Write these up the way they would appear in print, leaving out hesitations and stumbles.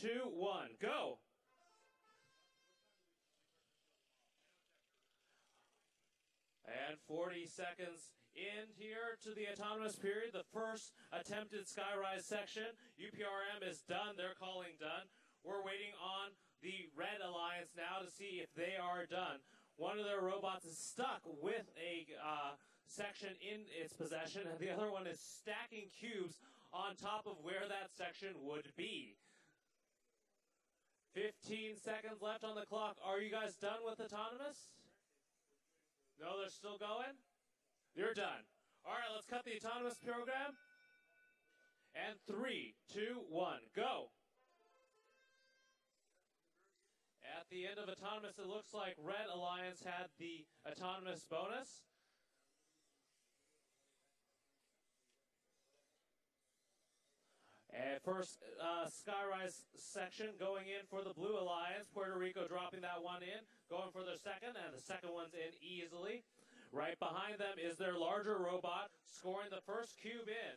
3, 2, 1, go! And 40 seconds in here to the autonomous period. The first attempted Skyrise section. UPRM is done. They're calling done. We're waiting on the Red Alliance now to see if they are done. One of their robots is stuck with a section in its possession, and the other one is stacking cubes on top of where that section would be. 15 seconds left on the clock. Are you guys done with autonomous? No, they're still going? You're done. All right, let's cut the autonomous program. And 3, 2, 1, go. At the end of autonomous, it looks like Red Alliance had the autonomous bonus. And first Skyrise section going in for the Blue Alliance. Puerto Rico dropping that one in, going for their second, and the second one's in easily. Right behind them is their larger robot, scoring the first cube in.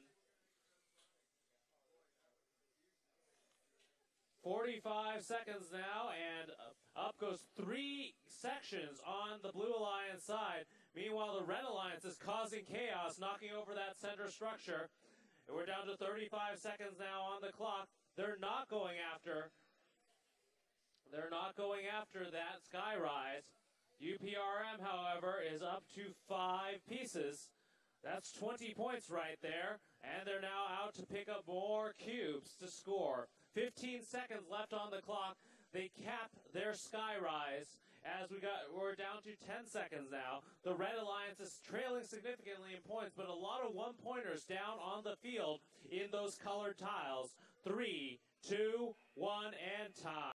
45 seconds now, and up goes 3 sections on the Blue Alliance side. Meanwhile, the Red Alliance is causing chaos, knocking over that center structure. And we're down to 35 seconds now on the clock. They're not going after that Skyrise. UPRM, however, is up to 5 pieces. That's 20 points right there, and they're now out to pick up more cubes to score. 15 seconds left on the clock. They cap their Skyrise as we're down to 10 seconds now. The Red Alliance is trailing significantly in points, but a lot of one-pointers down on the field in those colored tiles. 3, 2, 1, and time.